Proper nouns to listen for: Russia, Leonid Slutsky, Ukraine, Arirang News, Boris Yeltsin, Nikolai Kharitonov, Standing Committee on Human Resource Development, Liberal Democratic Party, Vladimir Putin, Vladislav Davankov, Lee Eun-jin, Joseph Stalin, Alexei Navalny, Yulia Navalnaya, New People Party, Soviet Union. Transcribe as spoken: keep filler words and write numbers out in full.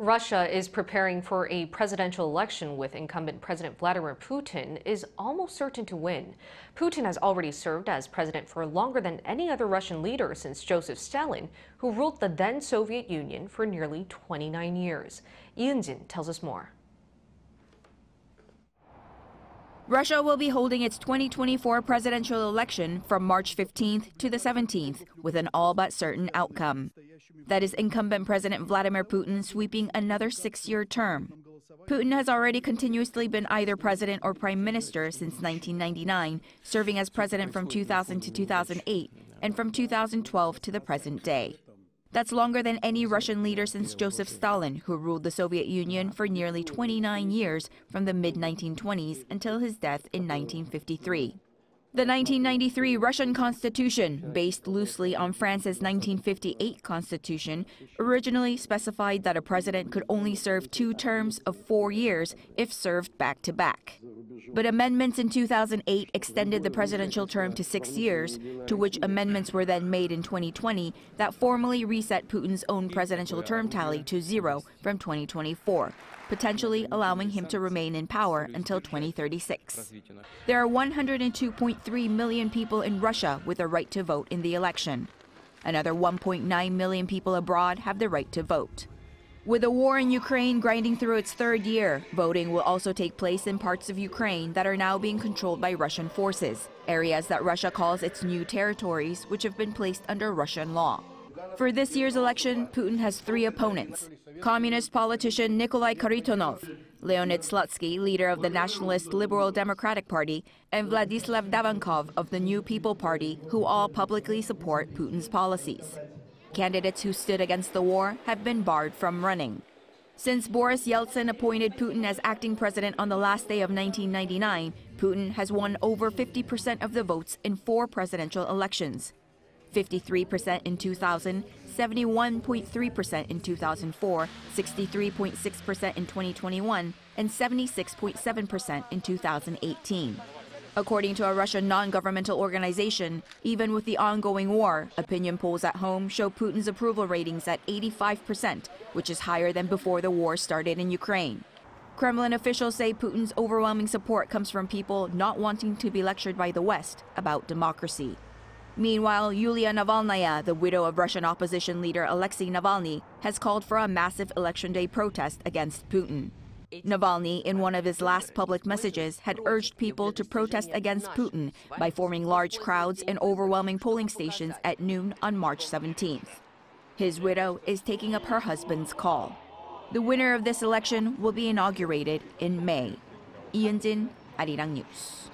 Russia is preparing for a presidential election with incumbent President Vladimir Putin is almost certain to win. Putin has already served as president for longer than any other Russian leader since Joseph Stalin, who ruled the then Soviet Union for nearly twenty-nine years. Lee Eun-jin tells us more. Russia will be holding its twenty twenty-four presidential election from March fifteenth to the seventeenth with an all but certain outcome. That is incumbent President Vladimir Putin sweeping another six-year term. Putin has already continuously been either president or prime minister since nineteen ninety-nine, serving as president from two thousand to two thousand eight and from two thousand twelve to the present day. That's longer than any Russian leader since Joseph Stalin, who ruled the Soviet Union for nearly twenty-nine years from the mid nineteen twenties until his death in nineteen fifty-three. The nineteen ninety-three Russian Constitution, based loosely on France's nineteen fifty-eight Constitution, originally specified that a president could only serve two terms of four years if served back-to-back. But amendments in two thousand eight extended the presidential term to six years, to which amendments were then made in twenty twenty that formally reset Putin's own presidential term tally to zero from twenty twenty-four, potentially allowing him to remain in power until twenty thirty-six. There are one hundred two point three million people in Russia with a right to vote in the election. Another one point nine million people abroad have the right to vote. With the war in Ukraine grinding through its third year, voting will also take place in parts of Ukraine that are now being controlled by Russian forces, areas that Russia calls its new territories, which have been placed under Russian law. For this year's election, Putin has three opponents: communist politician Nikolai Kharitonov, Leonid Slutsky, leader of the nationalist Liberal Democratic Party, and Vladislav Davankov of the New People Party, who all publicly support Putin's policies. Candidates who stood against the war have been barred from running. Since Boris Yeltsin appointed Putin as acting president on the last day of nineteen ninety-nine, Putin has won over fifty percent of the votes in four presidential elections. fifty-three percent in two thousand, seventy-one point three percent in two thousand four, sixty-three point six percent in twenty twenty-one, and seventy-six point seven percent in two thousand eighteen. According to a Russian non-governmental organization, even with the ongoing war, opinion polls at home show Putin's approval ratings at eighty-five percent, which is higher than before the war started in Ukraine. Kremlin officials say Putin's overwhelming support comes from people not wanting to be lectured by the West about democracy. Meanwhile, Yulia Navalnaya, the widow of Russian opposition leader Alexei Navalny, has called for a massive Election Day protest against Putin. Navalny, in one of his last public messages, had urged people to protest against Putin by forming large crowds and overwhelming polling stations at noon on March seventeenth. His widow is taking up her husband's call. The winner of this election will be inaugurated in May. Lee Eun-jin, Arirang News.